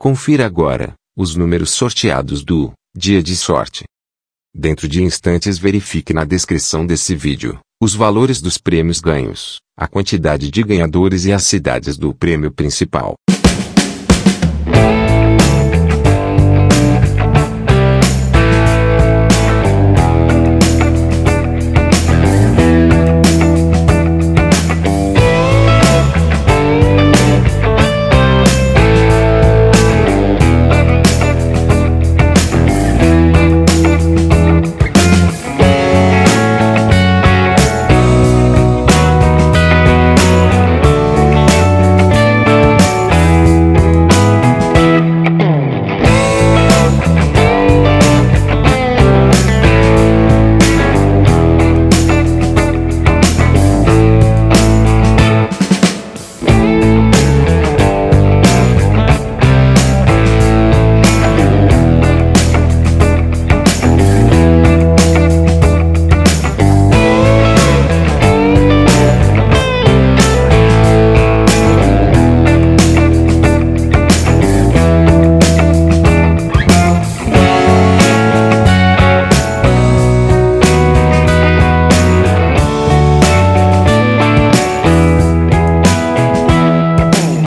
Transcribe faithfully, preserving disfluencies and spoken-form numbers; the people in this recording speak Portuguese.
Confira agora os números sorteados do Dia de Sorte. Dentro de instantes verifique na descrição desse vídeo os valores dos prêmios ganhos, a quantidade de ganhadores e as cidades do prêmio principal.